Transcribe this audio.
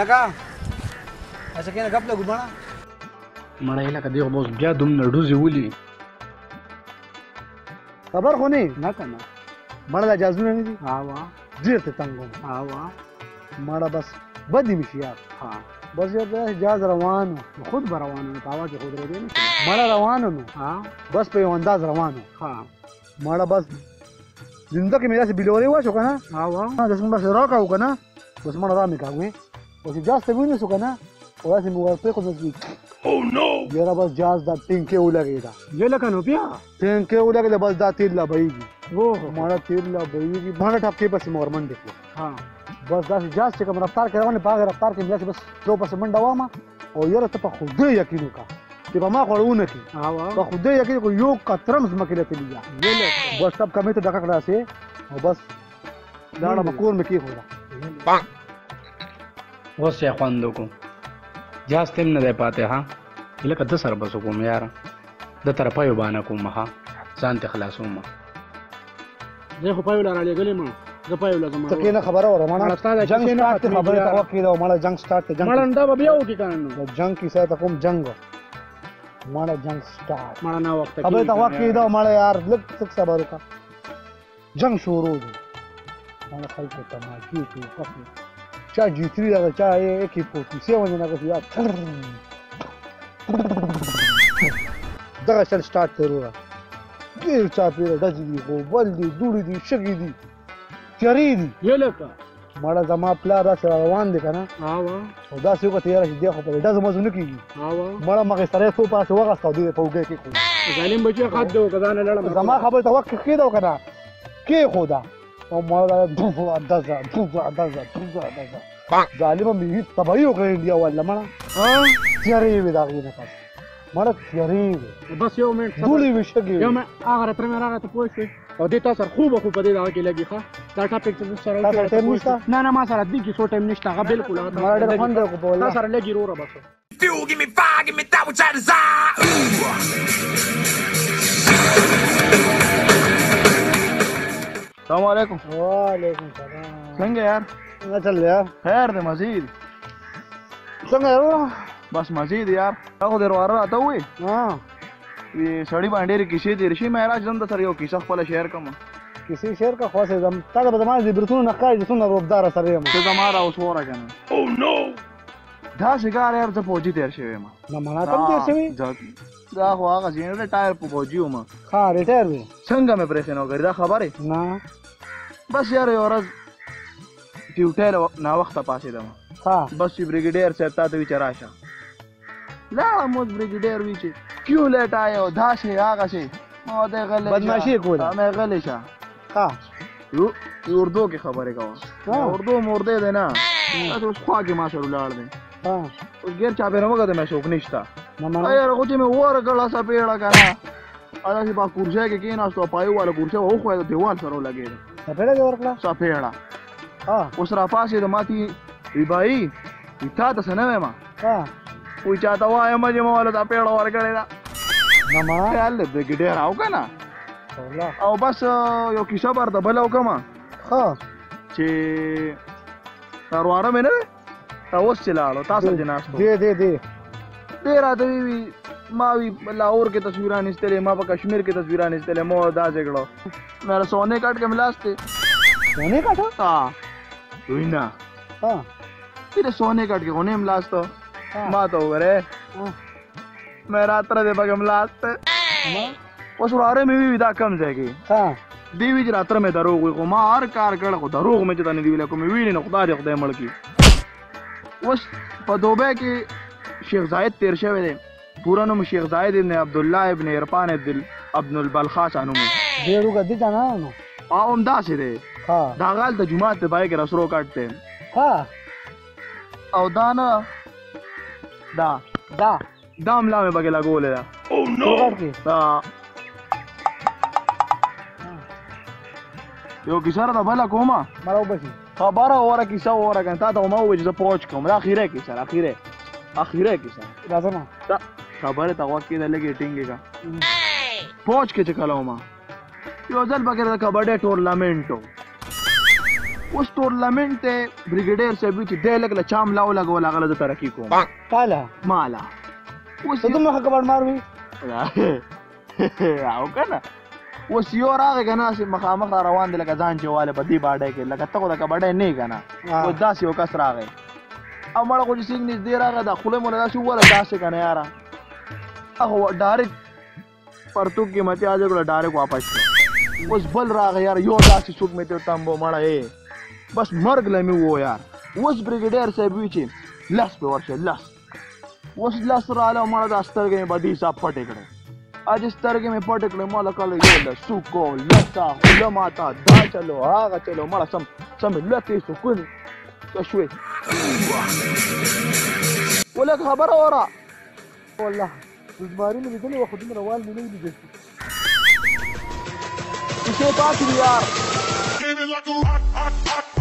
لك عشان كده قبل جبنا مره لك دي غبوز بيا دم ندوزي ولي خبر خوني نا كنا مره جازونه ني ها وا جيت تنغون ها وا مره بس بدي مشي يا ها بس يا جاز روانو خود بروانو تاوا کې خود رې نه مره روانو ها بس په انداز روانو ها مره بس زندګي مې داسې بلوري وا شو کنه ها وا داسې بس راکاو کنه بس مره دا مې کاوي بس جاز ته ونه شو کنه ولا سي موبايل په کوزي او نو یاره بس جاز دا ټینکې ولګیدا یې لکه نو بیا ټینکې ولګیدا بس دا تیر لا بېږي وو ماړه تیر لا بېږي باندې ټاپکې پس مورمن دي ها بس دا جاز چې کوم رفتار کړونه باغ رفتار کې بس تو پس منډه وامه او یاره ته په خوده یقین وکا چې به ما غړونه کی ها په خوده یقین کو یو کترمز مکه لته لیا یې لکه بس سب کمې ته ډکا کړه سي او بس داړه مکور مکی هودا پا وسه خواندو کو جاز تم نه دی پاتې ها لکه د سر بس کوم یار د طرفه یو باندې کوم ها ځان ته خلاصوم زه خو پایو لاره لګلې ما زه پایو لازم ته کینه خبره وره ما جنگ سٹارټ خبره ته وکی دا ما جنگ سٹارټ جنگ مړنده به یو کی کانو جنگ کی ساته کوم جنگ ما جنگ سٹارټ ما نه وخت خبره ته وکی دا ما یار لک څه صبر وکا جنگ شروع ما خلک ته ما کیو کوفي چا جی 3 دا چا اے کی 47 نه غوښیا دا شل سٹارټ ترور ډیر چا پیر دځي دی خو بل دی دوړی دی شګی دی چری دی یلکا مړه زما پلا دا روان دي کنه ها وا او دا سیو کته یاره دی خو په ډز مزونه کیږي ها وا مړه مغه سره سو پاس وغه سعودي په وګه کې خو ظالم بچو قد دو کزان لړم زما خبر توقع کیدو کنه کې خدا او مالا دوه اندازه دوه اندازه ظالم مې تباہی وکړې دی ولا مړه ها چیرې وې دا غینه پاس مړه چیرې بس یو منټ ګولې وشګې یو مې هغه تر مې راغته پوښتې او دې تاسو خوب خو په دې راغې لګي ښا دا ټاپک څه سره نه نه ما سره دې کې څو ټایم نشته هغه بالکل مړه ډېر خوند کوله تاسو سره لګي روره بس you give me fire give me that which I desire السلام عليكم وعليكم السلام څنګه یار څنګه چل یار خیر دې مزید څنګه یار بس مزید یار هغه دروازه راته وې ها وی سړی باندې کیسه دې شي مې راځم د سر یو کیسه خپل شعر کوم کیسه شعر کا خواسه زم تا د زما دې برتون نقاش دې سونه روبدار سره یم ته زما را اوس وره کنه او نو دا شګار یار ته پوجي تیر شي ما نه مانا تم تیر شي دا خو هغه جنرال ټایر په پوجي ما ها ریټایر څنګه مې پرې نه غوړ دا خبره نه بس یار یو ورځ ډیوټیل نا وخته پاسېدم ها بس بریګیډیر صاحب تا ته وچراشه لاړم اوس بریګیډیر وی چې کیو لیټ آیو داسې هغه شي ما دې غلې بدمعشي کوله ما غلې شه ها یو اردو کې خبره کوه اردو مرده ده نه تاسو خواږه ما سره لاړ دې ها اوس غیر چا به رمګه دې ما شوق نشتا یار خو دې مې وره ګلا سا پیړه کړه ادا چې با کورځه کې کې ناشته پایو والا کورځه او خو دې دیوال سره لګېده سپېړه دې ورکړه سپېړه ها اوس را پاسې د ماتي ریبای تا ته سنوې ما ها وی چاته وایم چې ما ولته پېړه ورکړې دا ما خیال دې ګډه راو کنه او بس یو کیسه بار د بلو کما ها چې سرواره مې نه تا اوس چلاړو تاسو جناست دې ډیر ادوی ما وی لاور کې تصویران استلې ما په کشمیر کې تصویران استلې مو دا جګړو مې سونه کاټ کې ملاسته سونه کاټ ها وینا ها پیر سونه کاټ کې غونې ملاسته ما ته وره مې راتره دې بګم ملاسته ما وسوره مې وی دا کم ځای کې ها دی وی راتره مې دروغ وي ما هر کار کړ خو دروغ مې ته نه دی ویل کوم وی نه خدای دې خدای ملکی وس په دوبه کې شیخ زاید تیر شوی دی پورا نوم شیخ زاید ابن عبدالله ابن عرفان ابن البلخاش انو ډیرو کدی تا نه نو اوم داسې دی ها دا غل د جمعه ته بای کې رسرو کاټته ها او دا نه دا دا دام لا مې بګه لا ګولې دا او نو ها یو کیسه را بلا کومه مرو بشي خبره اوره کیسه اوره کنه تا ته مو وځه پوهچ کوم دا اخیره کیسه اخیره کیسه لازم دا خبره تا واکې د لګې ټینګېګا پوهچ کې چکلاو ما یو ځل بغیر د کبډه ټورنمنټو उस टूर्नामेंट ते ब्रिगेडियर से भी दे लगला चाम लाओ लगवा लागला जो तरक्की को पाला माला उस तो तुम खबर मार हुई आओ का ना वो सियोर आ गया ना से मखामख रवान दे लगा जान जवाले बदी बाड़े के लगा तको का बड़े नहीं का ना वो 10 यो कसरा गए अमड़ा को सिंह ने दे रहा था खुले मोला से वाला 10 का ना यार अहो डायरेक्ट परतुक की मते आज को डायरेक्ट वापस उस बल राग यार यो दासी सुख में तो तंबो माड़ा ए बस मर्ग लमी वो यार उस ब्रिगेडियर से बीच लस पे वर्ष लस उस लस राला माड़ा दस्तर के बदी सा फटे करे आज इस तरह में फटे करे माला काले ये सुको लता लमाता दा चलो आगा चलो माड़ा सम सम लते सुकुन कशवे बोला खबर हो रहा والله इस बारी में निकले वो खुद में रवाल में नहीं दिखती It's your party, we are.